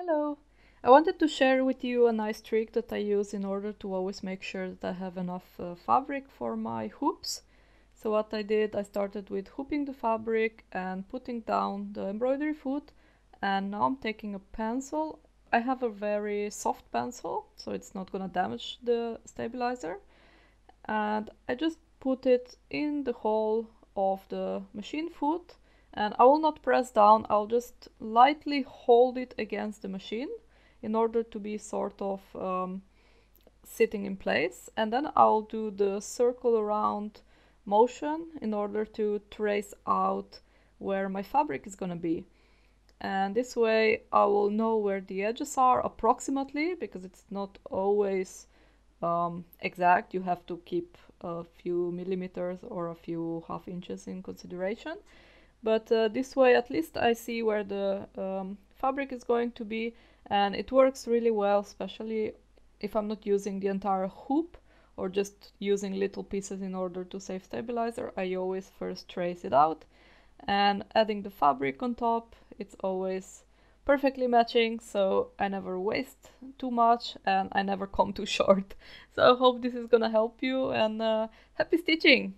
Hello! I wanted to share with you a nice trick that I use in order to always make sure that I have enough fabric for my hoops. So what I did, I started with hooping the fabric and putting down the embroidery foot, and now I'm taking a pencil. I have a very soft pencil, so it's not gonna damage the stabilizer, and I just put it in the hole of the machine foot. And I will not press down, I'll just lightly hold it against the machine in order to be sort of sitting in place. And then I'll do the circle around motion in order to trace out where my fabric is going to be. And this way I will know where the edges are approximately, because it's not always exact. You have to keep a few millimeters or a few half inches in consideration. But this way at least I see where the fabric is going to be, and it works really well, especially if I'm not using the entire hoop or just using little pieces in order to save stabilizer. I always first trace it out and adding the fabric on top. It's always perfectly matching, so I never waste too much and I never come too short. So I hope this is gonna help you, and happy stitching!